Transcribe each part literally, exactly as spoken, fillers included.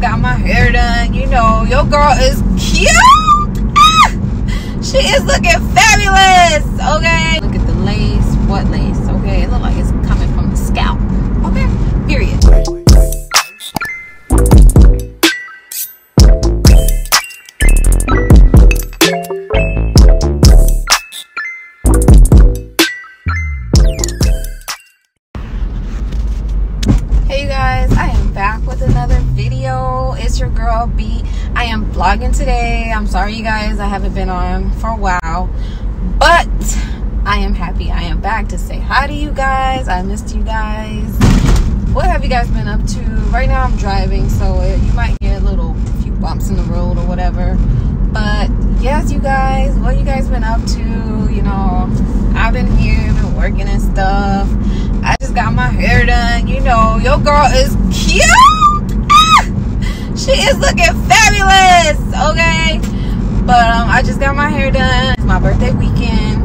just got my hair done. You know, your girl is cute. Ah! She is looking fabulous. Okay. Look at the lace. What lace? Okay. It looks like it's coming from the scalp. Okay. Period. Your girl B. I am vlogging today. I'm sorry you guys, I haven't been on for a while, but I am happy I am back to say hi to you guys. I missed you guys. What have you guys been up to? Right now I'm driving, so you might hear a little few bumps in the road or whatever, but yes, you guys, what you guys been up to? You know, I've been here, been working and stuff. I just got my hair done. You know, your girl is cute. She is looking fabulous, okay? But um, I just got my hair done. It's my birthday weekend.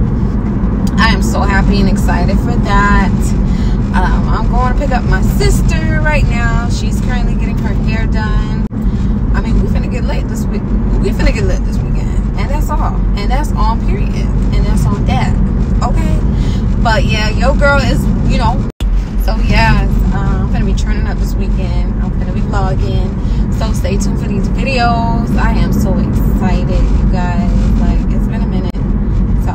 I am so happy and excited for that. Um, I'm going to pick up my sister right now. She's currently getting her hair done. I mean, we finna get late this week. We finna get lit this weekend. And that's all. And that's on period. And that's on that, okay? But yeah, your girl is, you know. So yeah, uh, I'm gonna be turning up this weekend. I'm gonna be vlogging. So stay tuned for these videos. I am so excited, you guys. Like, it's been a minute. So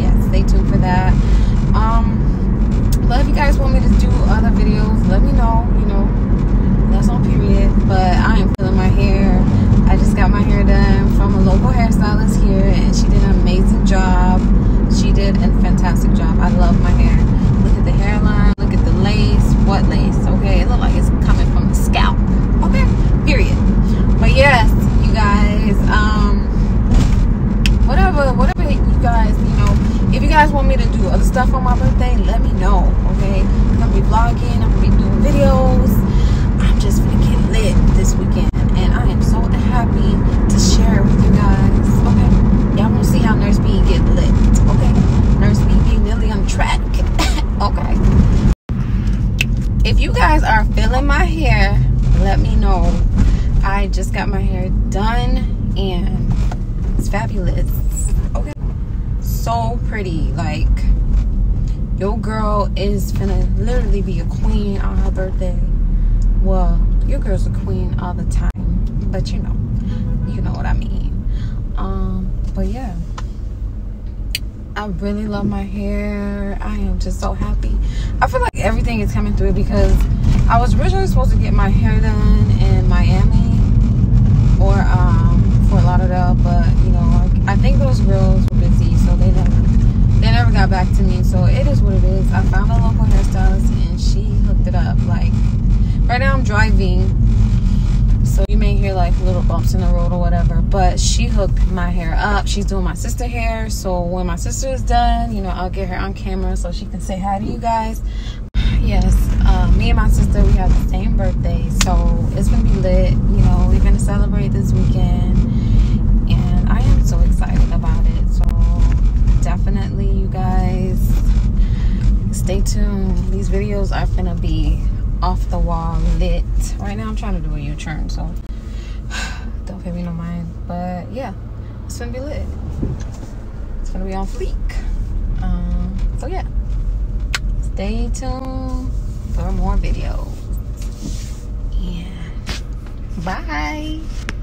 yeah, stay tuned for that. Um, but if you guys want me to do other videos, let me know. You know, that's on period. But I am feeling my hair. I just got my hair done from a local hairstylist here, and she did an amazing job. She did a fantastic job. I love my hair. Look at the hairline. Look at the lace. What lace? Okay, it looks like it's coming from the scalp. Okay. Period. But yes, you guys, um whatever whatever you guys, you know, if you guys want me to do other stuff on my birthday, let me know, okay? I'm gonna be vlogging, I'm gonna be doing videos. I'm just gonna get lit this weekend, and I am so happy to share it with you guys. Okay, y'all wanna see how Nurse Bee get lit, okay? Nurse Bee being nearly on track. Okay, if you guys are feeling my hair, let me know. I just got my hair done and it's fabulous. Okay, so pretty. Like, your girl is gonna literally be a queen on her birthday. Well, your girl's a queen all the time, but you know, you know what I mean. Um, but yeah, I really love my hair. I am just so happy. I feel like everything is coming through because I was originally supposed to get my hair done in Miami or um, Fort Lauderdale, but you know, I think those girls were busy, so they never they never got back to me. So it is what it is. I found a local hairstylist and she hooked it up. Like, right now I'm driving, so you may hear like little bumps in the road or whatever, but she hooked my hair up. She's doing my sister hair, so when my sister is done, you know, I'll get her on camera so she can say hi to you guys. Yes, uh, me and my sister, we have the same birthday, so it's gonna be lit. You know, we're gonna celebrate this weekend, and I am so excited about it. So definitely, you guys, stay tuned. These videos are gonna be off the wall lit. Right now, I'm trying to do a U-turn, so don't pay me no mind. But yeah, it's gonna be lit. It's gonna be on fleek. Um, so yeah. Stay tuned for more videos. Yeah. Bye.